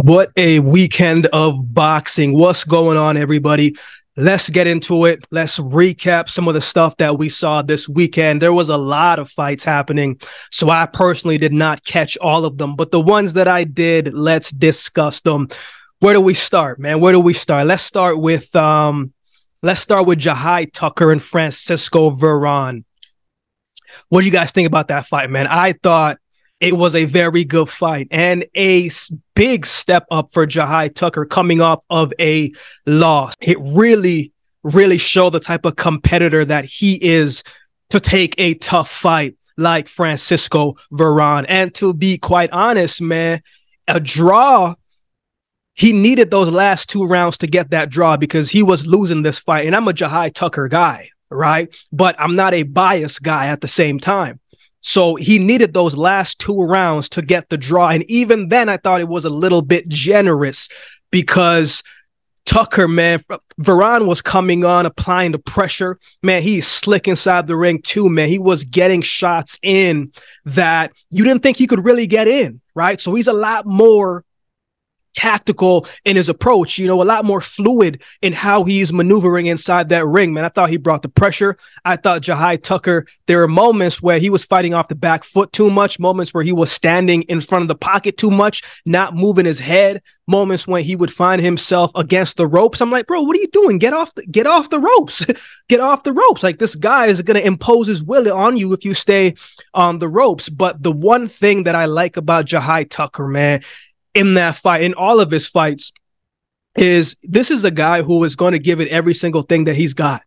What a weekend of boxing. What's going on, everybody? Let's get into it. Let's recap some of the stuff that we saw this weekend. There was a lot of fights happening, so I personally did not catch all of them. But the ones that I did, let's discuss them. Where do we start, man? Where do we start? Let's start with Jahi Tucker and Francisco Veron. What do you guys think about that fight, man? I thought it was a very good fight and a big step up for Jahi Tucker coming off of a loss. It really, really showed the type of competitor that he is to take a tough fight like Francisco Veron. And to be quite honest, man, a draw, he needed those last two rounds to get that draw because he was losing this fight. And I'm a Jahi Tucker guy, right? But I'm not a biased guy at the same time. So he needed those last two rounds to get the draw. And even then, I thought it was a little bit generous because Tucker, man, Veron was coming on, applying the pressure. Man, he's slick inside the ring too, man. He was getting shots in that you didn't think he could really get in, right? So he's a lot more tactical in his approach, you know, a lot more fluid in how he's maneuvering inside that ring, man. I thought he brought the pressure. I thought Jahi Tucker, there were moments where he was fighting off the back foot too much, moments where he was standing in front of the pocket too much, not moving his head, moments when he would find himself against the ropes. I'm like, bro, what are you doing? Get off the ropes. Get off the ropes. Like, this guy is going to impose his will on you if you stay on the ropes. But the one thing that I like about Jahi Tucker, man, in that fight, in all of his fights, is this is a guy who is going to give it every single thing that he's got.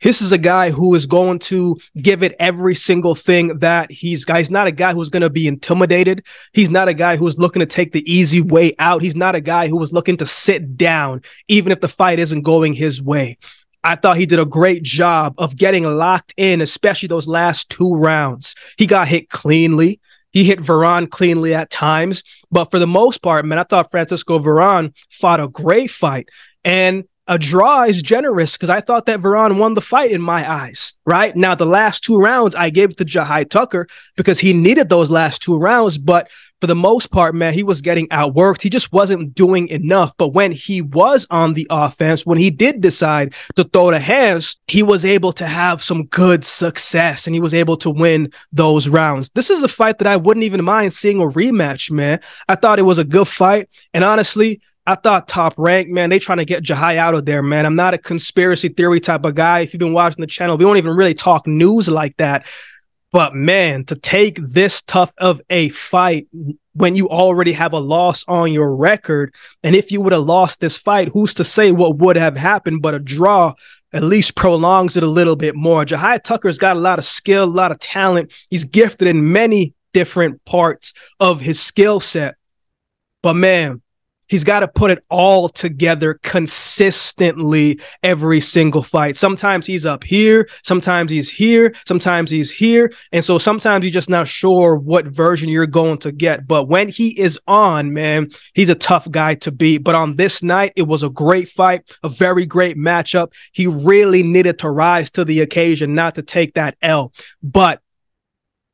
This is a guy who is going to give it every single thing that he's got. He's not a guy who's going to be intimidated. He's not a guy who's looking to take the easy way out. He's not a guy who was looking to sit down, even if the fight isn't going his way. I thought he did a great job of getting locked in, especially those last two rounds. He got hit cleanly. He hit Veron cleanly at times, but for the most part, man, I thought Francisco Veron fought a great fight, and a draw is generous because I thought that Veron won the fight in my eyes, right? Now, the last two rounds, I gave to Jahi Tucker because he needed those last two rounds, but for the most part, man, he was getting outworked. He just wasn't doing enough, but when he was on the offense, when he did decide to throw the hands, he was able to have some good success, and he was able to win those rounds. This is a fight that I wouldn't even mind seeing a rematch, man. I thought it was a good fight, and honestly, I thought Top Rank, man, they trying to get Jahi out of there, man. I'm not a conspiracy theory type of guy. If you've been watching the channel, we don't even really talk news like that. But, man, to take this tough of a fight when you already have a loss on your record, and if you would have lost this fight, who's to say what would have happened? But a draw at least prolongs it a little bit more. Jahi Tucker's got a lot of skill, a lot of talent. He's gifted in many different parts of his skill set. But, man, he's got to put it all together consistently every single fight. Sometimes he's up here, sometimes he's here, sometimes he's here. And so sometimes you're just not sure what version you're going to get. But when he is on, man, he's a tough guy to beat. But on this night, it was a great fight, a very great matchup. He really needed to rise to the occasion, not to take that L. But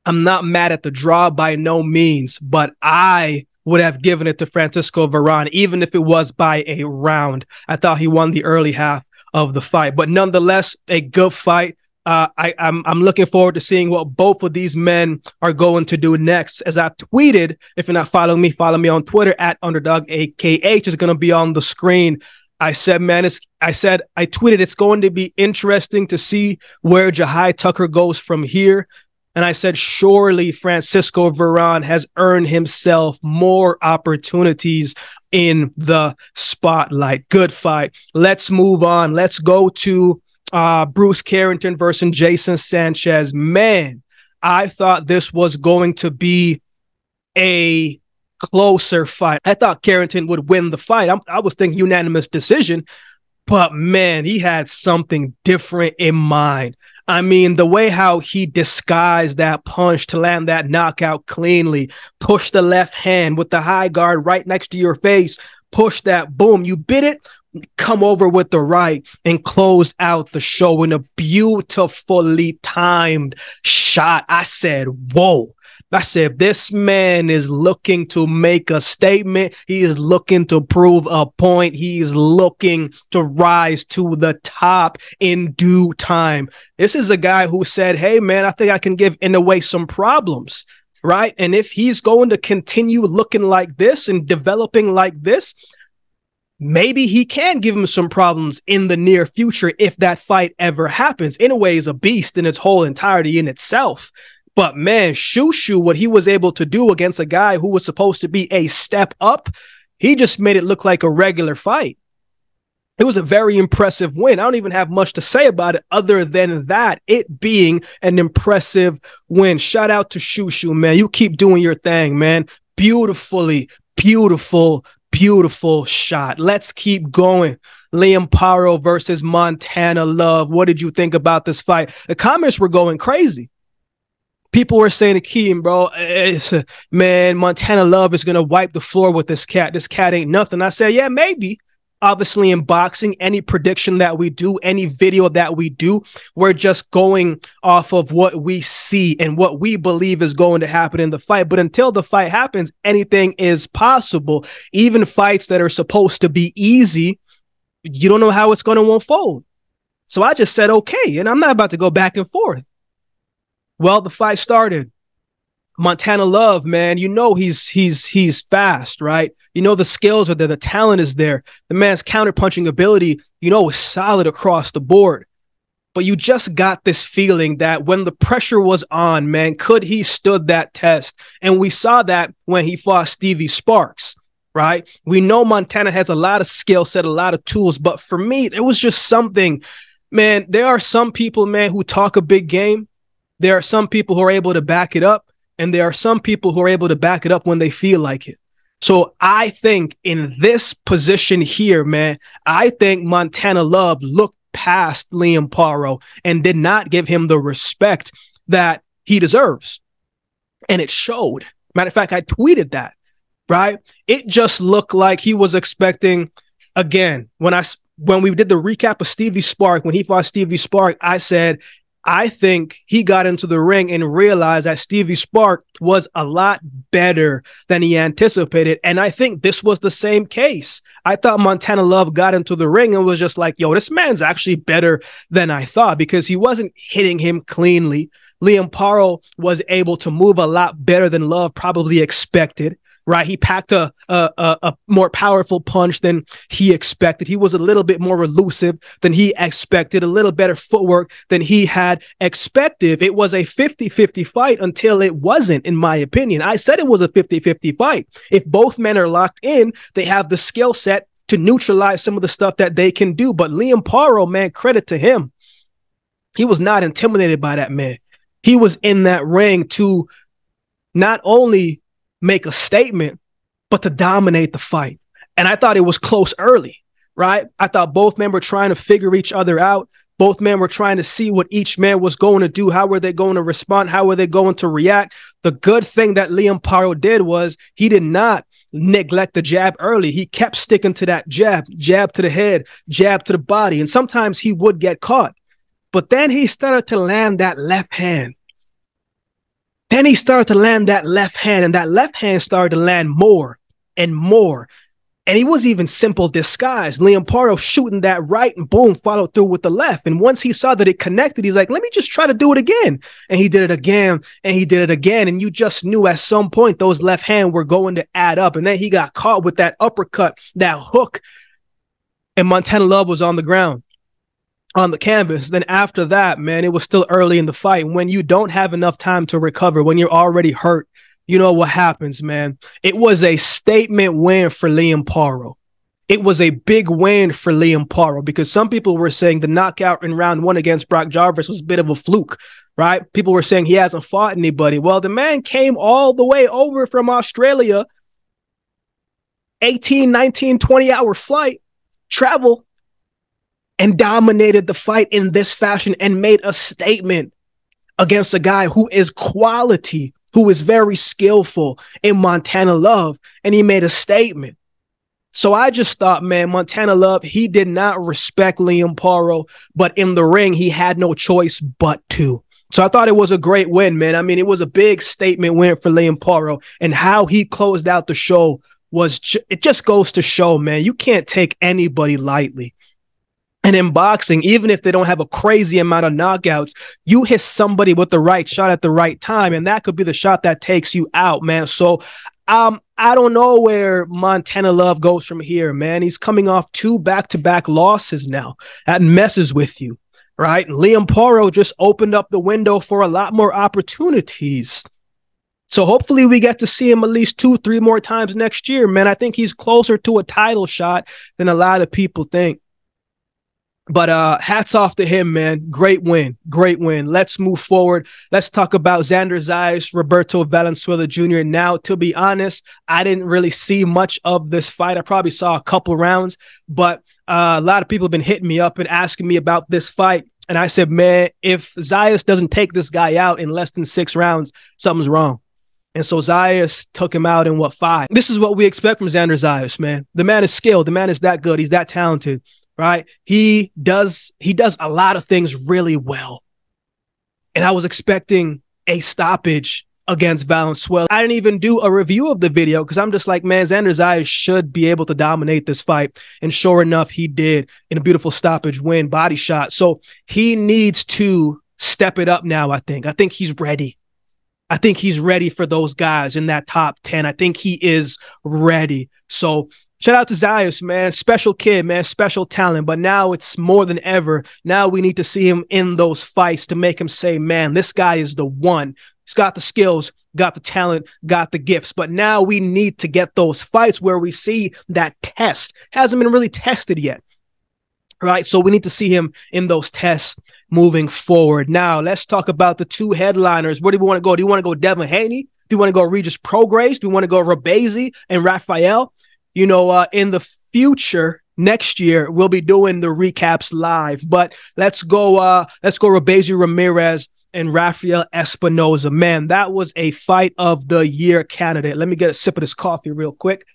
I'm not mad at the draw by no means, but I would have given it to Francisco Veron, even if it was by a round. I thought he won the early half of the fight. But nonetheless, a good fight. I'm looking forward to seeing what both of these men are going to do next. As I tweeted, if you're not following me, follow me on Twitter at UnderdogAKH. Is going to be on the screen. I said, man, I tweeted, it's going to be interesting to see where Jahi Tucker goes from here. And I said, surely Francisco Veron has earned himself more opportunities in the spotlight. Good fight. Let's move on. Let's go to Bruce Carrington versus Jason Sanchez. Man, I thought this was going to be a closer fight. I thought Carrington would win the fight. I was thinking unanimous decision, but man, he had something different in mind. I mean, the way how he disguised that punch to land that knockout cleanly, push the left hand with the high guard right next to your face, push that, boom, you bit it, come over with the right and close out the show in a beautifully timed shot. I said, whoa, I said, this man is looking to make a statement. He is looking to prove a point. He is looking to rise to the top in due time. This is a guy who said, hey, man, I think I can give Inoue some problems, right? And if he's going to continue looking like this and developing like this, maybe he can give him some problems in the near future if that fight ever happens. Inoue is a beast in its whole entirety in itself. But man, Shushu, what he was able to do against a guy who was supposed to be a step up, he just made it look like a regular fight. It was a very impressive win. I don't even have much to say about it other than that, it being an impressive win. Shout out to Shushu, man. You keep doing your thing, man. Beautifully, beautiful, beautiful shot. Let's keep going. Liam Paro versus Montana Love. What did you think about this fight? The comments were going crazy. People were saying, Akeem, bro, man, Montana Love is going to wipe the floor with this cat. This cat ain't nothing. I said, yeah, maybe. Obviously, in boxing, any prediction that we do, any video that we do, we're just going off of what we see and what we believe is going to happen in the fight. But until the fight happens, anything is possible. Even fights that are supposed to be easy, you don't know how it's going to unfold. So I just said, okay, and I'm not about to go back and forth. Well, the fight started. Montana Love, man, you know he's fast, right? You know the skills are there, the talent is there. The man's counterpunching ability, you know, is solid across the board. But you just got this feeling that when the pressure was on, man, could he stood that test? And we saw that when he fought Stevie Sparks, right? We know Montana has a lot of skill set, a lot of tools, but for me, it was just something, man. There are some people, man, who talk a big game. There are some people who are able to back it up, and there are some people who are able to back it up when they feel like it. So I think in this position here, man, I think Montana Love looked past Liam Paro and did not give him the respect that he deserves. And it showed. Matter of fact, I tweeted that, right? It just looked like he was expecting, again, when we did the recap of Stevie Spark, when he fought Stevie Spark, I said, I think he got into the ring and realized that Stevie Sparks was a lot better than he anticipated. And I think this was the same case. I thought Montana Love got into the ring and was just like, yo, this man's actually better than I thought, because he wasn't hitting him cleanly. Liam Paro was able to move a lot better than Love probably expected. Right, he packed a more powerful punch than he expected. He was a little bit more elusive than he expected, a little better footwork than he had expected. It was a 50-50 fight until it wasn't, in my opinion. I said it was a 50-50 fight. If both men are locked in, they have the skill set to neutralize some of the stuff that they can do. But Liam Paro, man, credit to him. He was not intimidated by that man. He was in that ring to not only make a statement, but to dominate the fight. And I thought it was close early, right? I thought both men were trying to figure each other out. Both men were trying to see what each man was going to do. How were they going to respond? How were they going to react? The good thing that Liam Paro did was he did not neglect the jab early. He kept sticking to that jab, jab to the head, jab to the body. And sometimes he would get caught. But then he started to land that left hand. Then he started to land that left hand, and that left hand started to land more and more. And he was even simple disguised. Liam Paro shooting that right and boom, followed through with the left. And once he saw that it connected, he's like, let me just try to do it again. And he did it again, and he did it again. And you just knew at some point those left hand were going to add up. And then he got caught with that uppercut, that hook. And Montana Love was on the ground, on the canvas. Then after that, man, it was still early in the fight. When you don't have enough time to recover, when you're already hurt, you know what happens, man. It was a statement win for Liam Paro. It was a big win for Liam Paro, because some people were saying the knockout in round one against Brock Jarvis was a bit of a fluke, right? People were saying he hasn't fought anybody. Well, the man came all the way over from Australia, 18, 19, 20-hour flight, travel, and dominated the fight in this fashion and made a statement against a guy who is quality, who is very skillful in Montana Love, and he made a statement. So I just thought, man, Montana Love, he did not respect Liam Paro, but in the ring, he had no choice but to. So I thought it was a great win, man. I mean, it was a big statement win for Liam Paro, and how he closed out the show was it just goes to show, man, you can't take anybody lightly. And in boxing, even if they don't have a crazy amount of knockouts, you hit somebody with the right shot at the right time, and that could be the shot that takes you out, man. So I don't know where Montana Love goes from here, man. He's coming off 2 back-to-back losses now. That messes with you, right? And Liam Paro just opened up the window for a lot more opportunities. So hopefully we get to see him at least 2-3 more times next year, man. I think he's closer to a title shot than a lot of people think. But hats off to him, man. Great win. Great win. Let's move forward. Let's talk about Xander Zayas, Roberto Valenzuela Jr. Now, to be honest, I didn't really see much of this fight. I probably saw a couple rounds, but a lot of people have been hitting me up and asking me about this fight. And I said, man, if Zayas doesn't take this guy out in less than 6 rounds, something's wrong. And so Zayas took him out in, what, 5? This is what we expect from Xander Zayas, man. The man is skilled. The man is that good. He's that talented. Right. He does a lot of things really well. And I was expecting a stoppage against Valenzuela. I didn't even do a review of the video because I'm just like, man, Xander Zayas should be able to dominate this fight. And sure enough, he did in a beautiful stoppage win, body shot. So he needs to step it up now, I think. I think he's ready. I think he's ready for those guys in that top 10. I think he is ready. So shout out to Zayas, man. Special kid, man. Special talent. But now it's more than ever. Now we need to see him in those fights to make him say, man, this guy is the one. He's got the skills, got the talent, got the gifts. But now we need to get those fights where we see that test. Hasn't been really tested yet. Right? So we need to see him in those tests moving forward. Now, let's talk about the 2 headliners. Where do we want to go? Do you want to go Devin Haney? Do you want to go Regis Prograis? Do you want to go Robeisy and Rafael? You know, in the future, next year, we'll be doing the recaps live. But let's go Robeisy Ramirez and Rafael Espinoza. Man, that was a fight of the year candidate. Let me get a sip of this coffee real quick.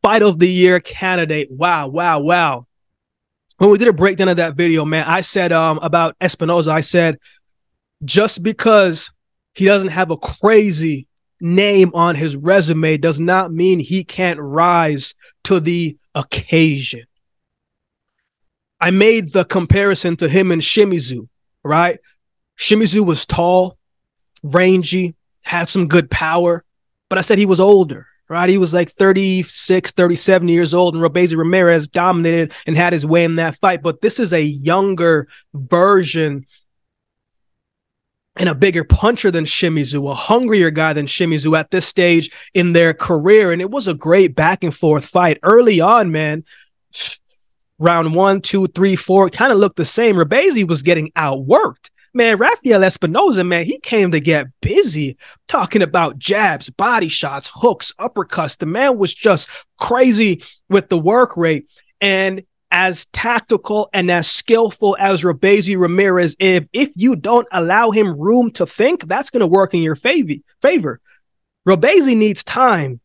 Fight of the year candidate. Wow, wow, wow. When we did a breakdown of that video, man, I said about Espinoza, I said, just because he doesn't have a crazy name on his resume does not mean he can't rise to the occasion. I made the comparison to him and Shimizu, right? Shimizu was tall, rangy, had some good power, but I said he was older, right? He was like 36, 37 years old, and Robeisy Ramirez dominated and had his way in that fight. But this is a younger version and a bigger puncher than Shimizu, a hungrier guy than Shimizu at this stage in their career. And it was a great back and forth fight. Early on, man, round 1, 2, 3, 4, kind of looked the same. Robeisy was getting outworked. Man, Rafael Espinoza, man, he came to get busy, talking about jabs, body shots, hooks, uppercuts. The man was just crazy with the work rate. And as tactical and as skillful as Robeisy Ramirez, if you don't allow him room to think, that's going to work in your favor. Robeisy needs time,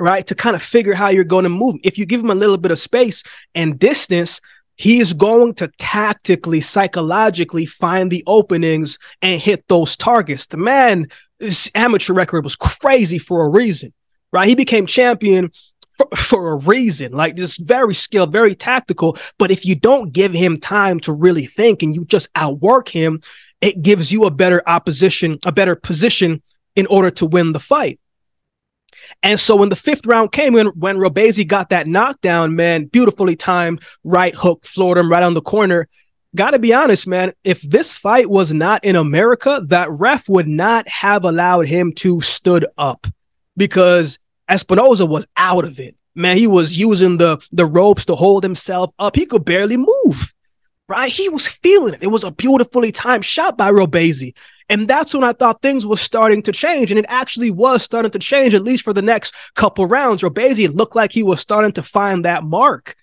right, to kind of figure how you're going to move. If you give him a little bit of space and distance, he's going to tactically, psychologically find the openings and hit those targets. The man's amateur record was crazy for a reason, right? He became champion for a reason. Like, this very skilled, very tactical, but if you don't give him time to really think and you just outwork him, it gives you a better opposition, a better position in order to win the fight. And so when the 5th round came, when Robeisy got that knockdown, man, beautifully timed right hook, floored him right on the corner. Gotta be honest, man, if this fight was not in America, that ref would not have allowed him to stood up, because Espinoza was out of it, man. He was using the ropes to hold himself up. He could barely move, right? He was feeling it. It was a beautifully timed shot by Robeisy. And that's when I thought things were starting to change. And it actually was starting to change, at least for the next couple rounds. Robeisy looked like he was starting to find that mark.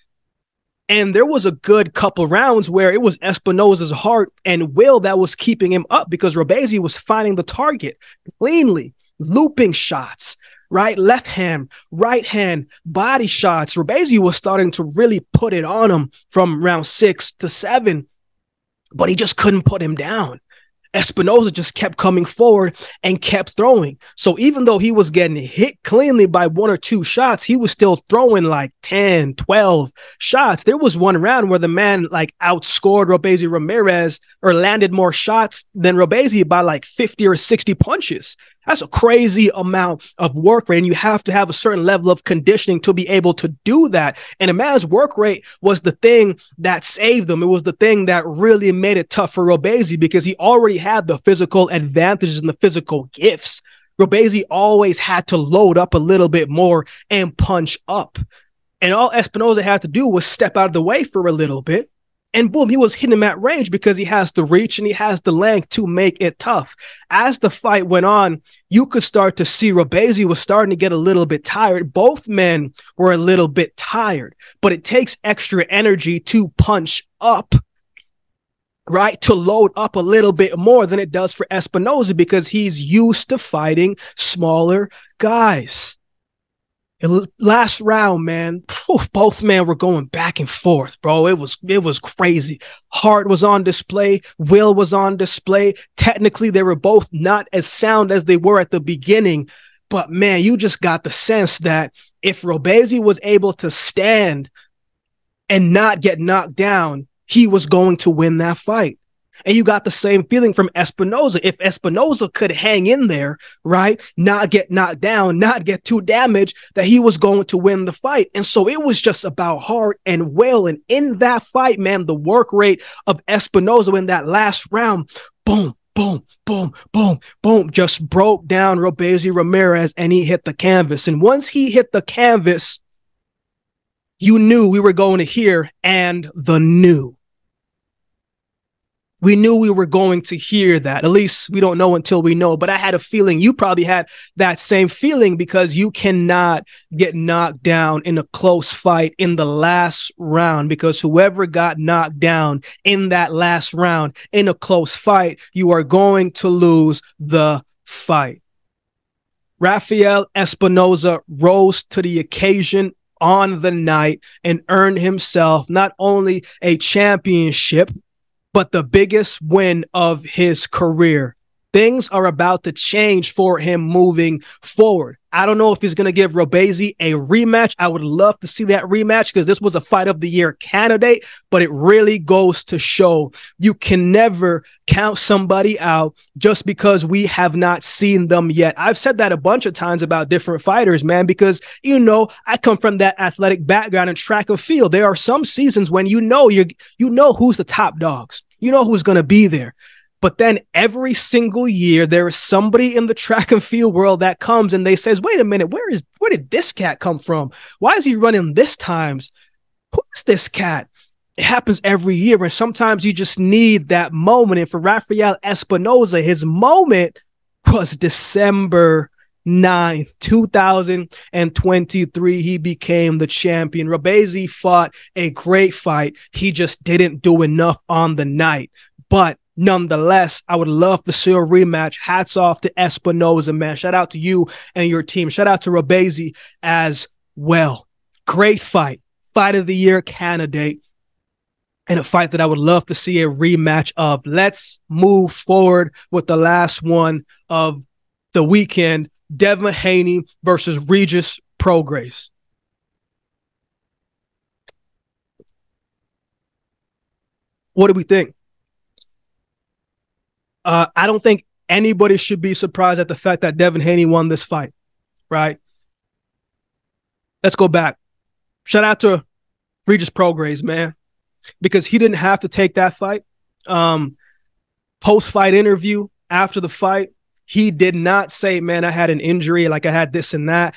And there was a good couple rounds where it was Espinoza's heart and will that was keeping him up, because Robeisy was finding the target cleanly, looping shots. Right, left hand, right hand, body shots. Robeisy was starting to really put it on him from round 6 to 7. but he just couldn't put him down. Espinoza just kept coming forward and kept throwing. So even though he was getting hit cleanly by one or two shots, he was still throwing like 10, 12 shots. There was one round where the man like outscored Robeisy Ramirez or landed more shots than Robeisy by like 50 or 60 punches. That's a crazy amount of work rate, and you have to have a certain level of conditioning to be able to do that. And a man's work rate was the thing that saved them. It was the thing that really made it tough for Robeisy, because he already had the physical advantages and the physical gifts. Robeisy always had to load up a little bit more and punch up. And all Espinoza had to do was step out of the way for a little bit, and boom, he was hitting him at range because he has the reach and he has the length to make it tough. As the fight went on, you could start to see Robeisy was starting to get a little bit tired. Both men were a little bit tired, but it takes extra energy to punch up, right? To load up a little bit more than it does for Espinoza, because he's used to fighting smaller guys. Last round, man, both men were going back and forth, bro. It was crazy. Heart was on display. Will was on display. Technically, they were both not as sound as they were at the beginning. But, man, you just got the sense that if Robeisy was able to stand and not get knocked down, he was going to win that fight. And you got the same feeling from Espinoza. If Espinoza could hang in there, right, not get knocked down, not get too damaged, that he was going to win the fight. And so it was just about heart and will. And in that fight, man, the work rate of Espinoza in that last round, boom, boom, boom, boom, boom, just broke down Robeisy Ramirez, and he hit the canvas. And once he hit the canvas, you knew we were going to hear "and the new." We knew we were going to hear that. At least we don't know until we know. But I had a feeling you probably had that same feeling, because you cannot get knocked down in a close fight in the last round, because whoever got knocked down in that last round in a close fight, you are going to lose the fight. Rafael Espinoza rose to the occasion on the night and earned himself not only a championship, but the biggest win of his career. Things are about to change for him moving forward. I don't know if he's going to give Robeisy a rematch. I would love to see that rematch, because this was a fight of the year candidate, but it really goes to show you can never count somebody out just because we have not seen them yet. I've said that a bunch of times about different fighters, man, because, you know, I come from that athletic background and track and field. There are some seasons when you know who's the top dogs. You know who's going to be there. But then every single year, there is somebody in the track and field world that comes and they says, wait a minute, where did this cat come from? Why is he running this times? Who's this cat? It happens every year. And sometimes you just need that moment. And for Rafael Espinoza, his moment was December 9th, 2023. He became the champion. Robeisy fought a great fight. He just didn't do enough on the night. But nonetheless, I would love to see a rematch. Hats off to Espinoza, man. Shout out to you and your team. Shout out to Robeisy as well. Great fight. Fight of the year candidate. And a fight that I would love to see a rematch of. Let's move forward with the last one of the weekend. Devin Haney versus Regis Prograis. What do we think? I don't think anybody should be surprised at the fact that Devin Haney won this fight, right? Let's go back. Shout out to Regis Prograis, man, because he didn't have to take that fight. Post-fight interview after the fight, he did not say, man, I had an injury, like I had this and that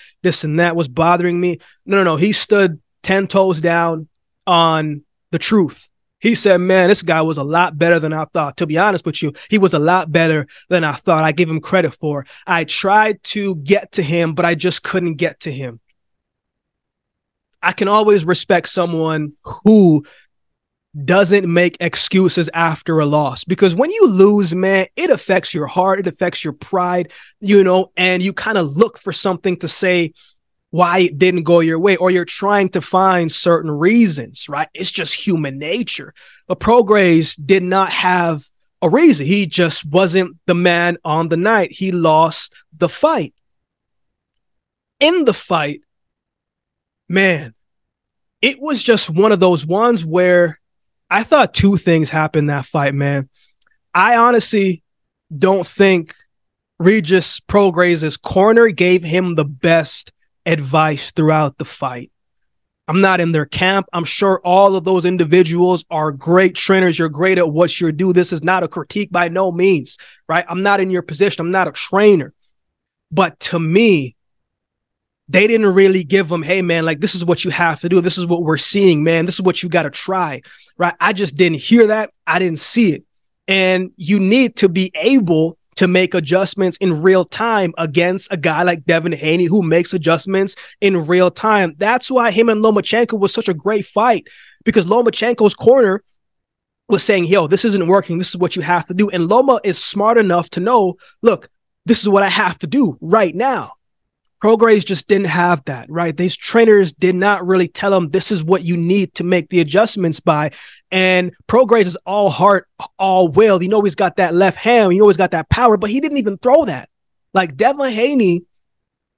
was bothering me. No. He stood 10 toes down on the truth. He said, man, this guy was a lot better than I thought. To be honest with you, he was a lot better than I thought. I give him credit for. I tried to get to him, but I just couldn't get to him. I can always respect someone who doesn't make excuses after a loss, because when you lose, man, it affects your heart. It affects your pride, you know, and you kind of look for something to say why it didn't go your way, or you're trying to find certain reasons, right? It's just human nature. But Prograis did not have a reason. He just wasn't the man on the night. He lost the fight. In the fight, man, it was just one of those ones where I thought two things happened that fight, man. I honestly don't think Regis Prograis' corner gave him the best advice throughout the fight. I'm not in their camp. I'm sure all of those individuals are great trainers. You're great at what you do. This is not a critique by no means, right? I'm not in your position. I'm not a trainer. But to me, they didn't really give them, hey, man, like, this is what you have to do. This is what we're seeing, man. This is what you got to try, right? I just didn't hear that. I didn't see it. And you need to be able to make adjustments in real time against a guy like Devin Haney, who makes adjustments in real time. That's why him and Lomachenko was such a great fight, because Lomachenko's corner was saying, yo, this isn't working. This is what you have to do. And Loma is smart enough to know, look, this is what I have to do right now. Prograis just didn't have that, right? These trainers did not really tell him this is what you need to make the adjustments by. And Prograis is all heart, all will. You know he's got that left hand. You know he's got that power, but he didn't even throw that. Like, Devin Haney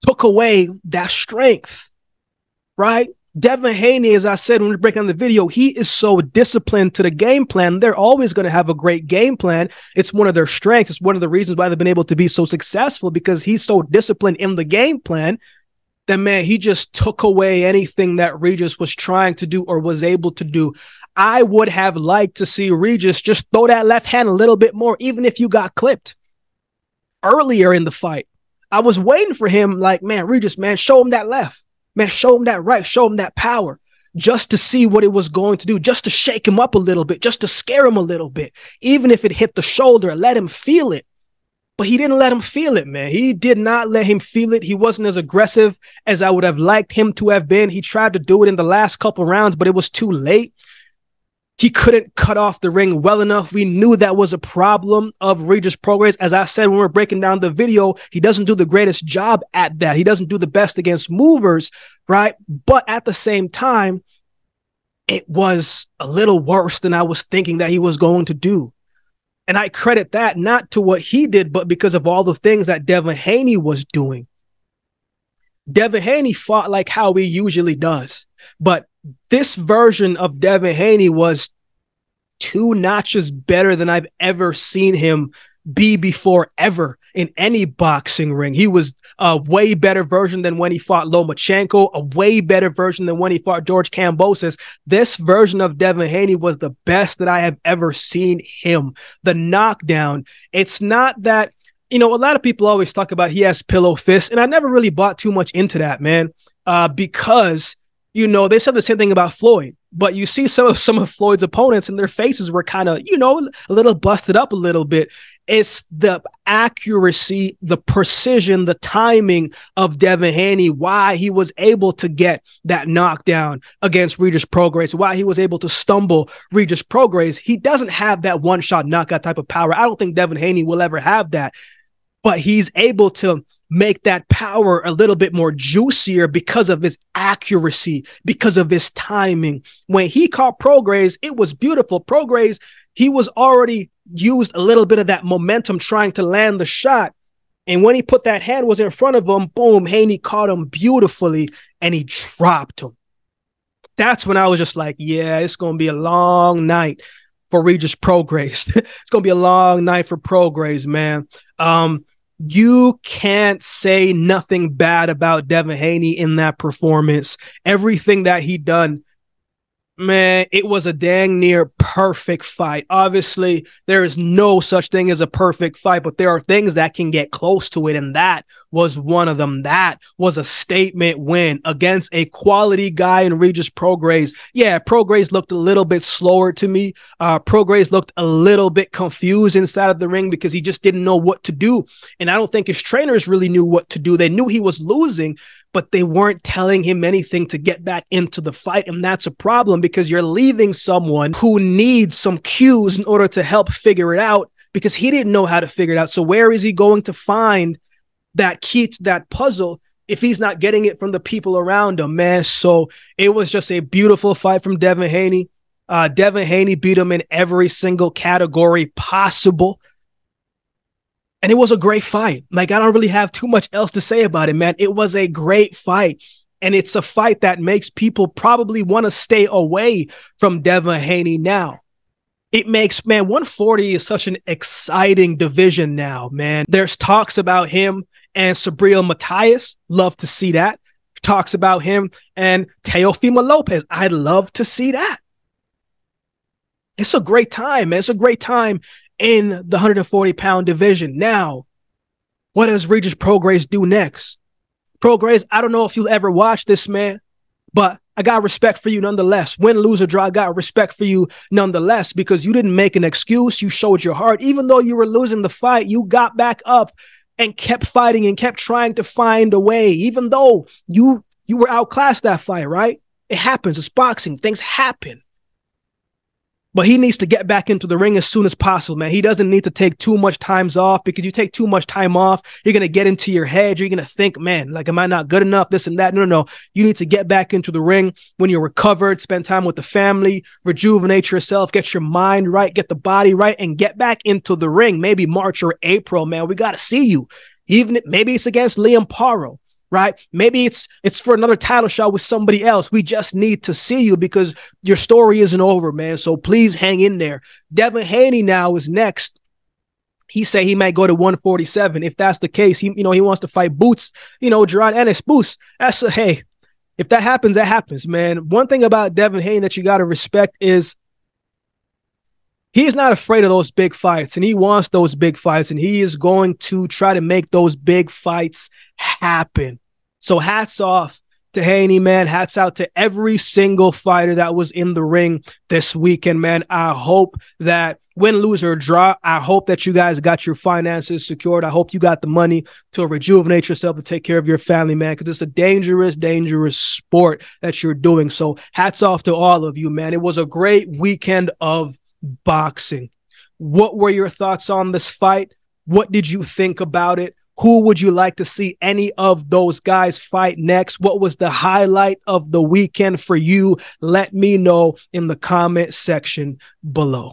took away that strength, right? Devin Haney, as I said when we break down the video, he is so disciplined to the game plan. They're always going to have a great game plan. It's one of their strengths. It's one of the reasons why they've been able to be so successful, because he's so disciplined in the game plan that, man, he just took away anything that Regis was trying to do or was able to do. I would have liked to see Regis just throw that left hand a little bit more, even if you got clipped earlier in the fight. I was waiting for him, like, man, Regis, man, show him that left. Man, show him that right, show him that power, just to see what it was going to do, just to shake him up a little bit, just to scare him a little bit, even if it hit the shoulder, let him feel it. But he didn't let him feel it, man. He did not let him feel it. He wasn't as aggressive as I would have liked him to have been. He tried to do it in the last couple rounds, but it was too late. He couldn't cut off the ring well enough. We knew that was a problem of Regis Prograis. As I said when we were breaking down the video, he doesn't do the greatest job at that. He doesn't do the best against movers, right? But at the same time, it was a little worse than I was thinking that he was going to do. And I credit that not to what he did, but because of all the things that Devin Haney was doing. Devin Haney fought like how he usually does, but this version of Devin Haney was two notches better than I've ever seen him be before, ever, in any boxing ring. He was a way better version than when he fought Lomachenko, a way better version than when he fought George Kambosos. This version of Devin Haney was the best that I have ever seen him. The knockdown, it's not that, you know, a lot of people always talk about he has pillow fists, and I never really bought too much into that, man, because you know, they said the same thing about Floyd, but you see some of Floyd's opponents and their faces were kind of, you know, a little busted up a little bit. It's the accuracy, the precision, the timing of Devin Haney, why he was able to get that knockdown against Regis Prograis, why he was able to stumble Regis Prograis. He doesn't have that one-shot knockout type of power. I don't think Devin Haney will ever have that, but he's able to make that power a little bit more juicier because of his accuracy, because of his timing. When he caught Prograis, it was beautiful. Prograis, he was already used a little bit of that momentum trying to land the shot. And when he put that hand was in front of him, boom, Haney caught him beautifully and he dropped him. That's when I was just like, yeah, it's going to be a long night for Regis Prograis. It's going to be a long night for Prograis, man. You can't say nothing bad about Devin Haney in that performance. Everything that he done, man, it was a dang near perfect fight. Obviously, there is no such thing as a perfect fight, but there are things that can get close to it, and that was one of them. That was a statement win against a quality guy in Regis Prograis. Yeah, Prograis looked a little bit slower to me. Prograis looked a little bit confused inside of the ring because he just didn't know what to do, and I don't think his trainers really knew what to do. They knew he was losing, but they weren't telling him anything to get back into the fight. And that's a problem because you're leaving someone who needs some cues in order to help figure it out, because he didn't know how to figure it out. So where is he going to find that key to that puzzle if he's not getting it from the people around him, man. So it was just a beautiful fight from Devin Haney. Devin Haney beat him in every single category possible. And it was a great fight. Like, I don't really have too much else to say about it, man. It was a great fight. And it's a fight that makes people probably want to stay away from Devin Haney now. It makes, man, 140 is such an exciting division now, man. There's talks about him and Subriel Matías. Love to see that. Talks about him and Teofimo Lopez. I'd love to see that. It's a great time, man. It's a great time in the 140-pound division. Now, what does Regis Prograis do next? Prograis, I don't know if you'll ever watch this, man, but I got respect for you nonetheless. Win, lose, or draw, I got respect for you nonetheless, because you didn't make an excuse. You showed your heart. Even though you were losing the fight, you got back up and kept fighting and kept trying to find a way, even though you were outclassed that fight, right? It happens. It's boxing. Things happen. But he needs to get back into the ring as soon as possible, man. He doesn't need to take too much time off, because you take too much time off, you're going to get into your head. You're going to think, man, like, am I not good enough? This and that. No. You need to get back into the ring when you're recovered, spend time with the family, rejuvenate yourself, get your mind right, get the body right, and get back into the ring. Maybe March or April, man. We got to see you. Even maybe it's against Liam Paro. Right? Maybe it's for another title shot with somebody else. We just need to see you, because your story isn't over, man. So please hang in there. Devin Haney now is next. He say he might go to 147. If that's the case, he wants to fight Boots, Jaron Ennis. Boots. Hey, if that happens, that happens, man. One thing about Devin Haney that you got to respect is he's not afraid of those big fights, and he wants those big fights, and he is going to try to make those big fights happen. So hats off to Haney, man. Hats out to every single fighter that was in the ring this weekend, man. I hope that win, lose, or draw, I hope that you guys got your finances secured. I hope you got the money to rejuvenate yourself, to take care of your family, man, because it's a dangerous, dangerous sport that you're doing. So hats off to all of you, man. It was a great weekend of boxing. What were your thoughts on this fight? What did you think about it? Who would you like to see any of those guys fight next? What was the highlight of the weekend for you? Let me know in the comment section below.